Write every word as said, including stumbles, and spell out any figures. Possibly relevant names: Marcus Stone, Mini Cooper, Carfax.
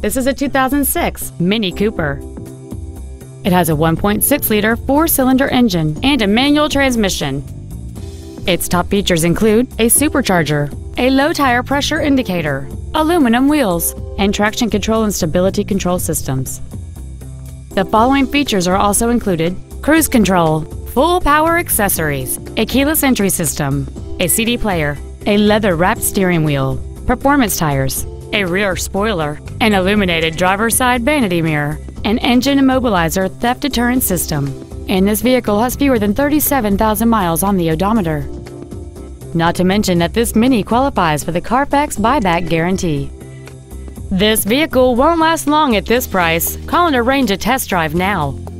This is a two thousand six Mini Cooper. It has a one point six liter four-cylinder engine and a manual transmission. Its top features include a supercharger, a low tire pressure indicator, aluminum wheels, and traction control and stability control systems. The following features are also included: cruise control, full power accessories, a keyless entry system, a C D player, a leather-wrapped steering wheel, performance tires, a rear spoiler, an illuminated driver's side vanity mirror, an engine immobilizer theft deterrent system, and this vehicle has fewer than thirty-seven thousand miles on the odometer. Not to mention that this Mini qualifies for the Carfax buyback guarantee. This vehicle won't last long at this price. Call and arrange a test drive now.